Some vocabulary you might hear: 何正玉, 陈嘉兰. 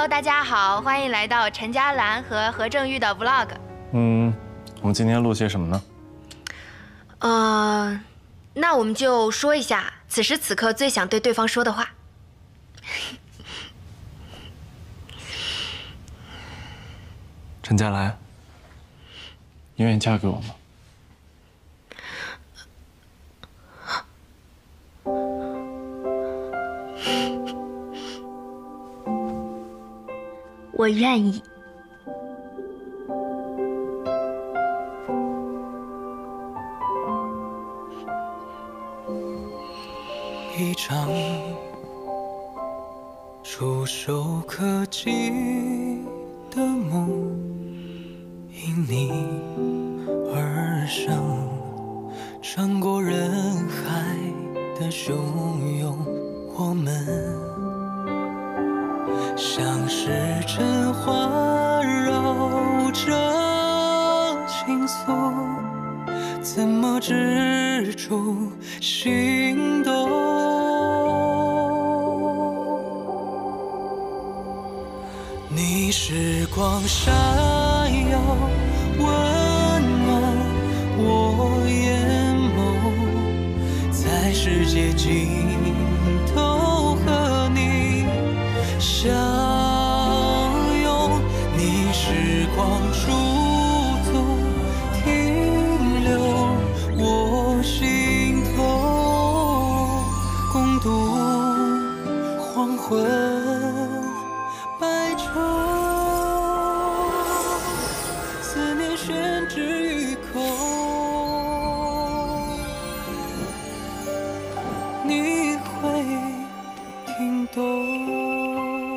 Hello， 大家好，欢迎来到陈嘉兰和何正玉的 Vlog。我们今天录些什么呢？那我们就说一下此时此刻最想对对方说的话。陈嘉兰，你愿意嫁给我吗？ 我愿意。一场触手可及的梦，因你而生，穿过人海的汹涌，我们。 像是尘寰绕着倾诉，怎么止住心动？你是光闪耀温暖我眼眸，在世界尽头和你相。 时光驻足停留，我心头共度黄昏白昼，思念悬置于空，你会听懂。